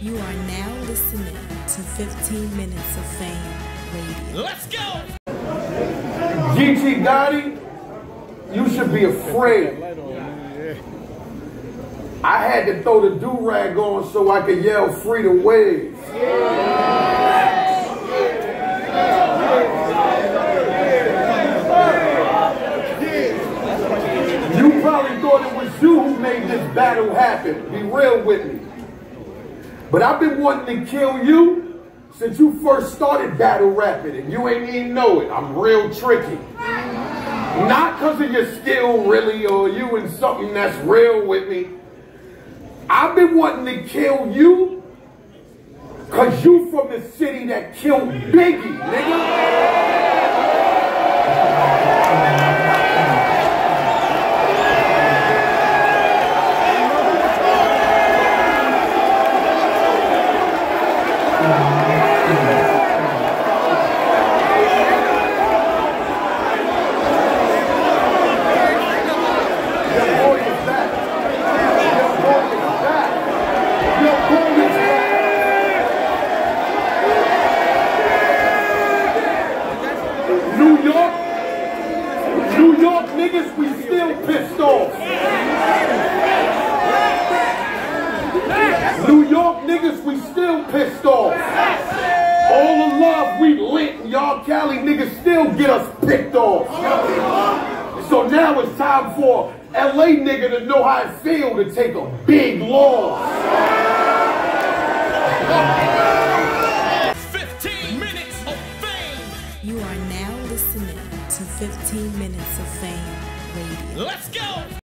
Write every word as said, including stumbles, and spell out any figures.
You are now listening to fifteen Minutes of Fame Radio. Let's go! Geechi Gotti, you should be afraid. I had to throw the do-rag on so I could yell free the waves. You probably thought it was you who made this battle happen. Be real with me. But I've been wanting to kill you since you first started battle rapping, and you ain't even know it. I'm real tricky. Not because of your skill, really, or you in something that's real with me. I've been wanting to kill you because you from the city that killed Biggie, nigga. Nigga to know how it feels to take a big loss. fifteen Minutes of Fame. You are now listening to fifteen Minutes of Fame Radio. Let's go!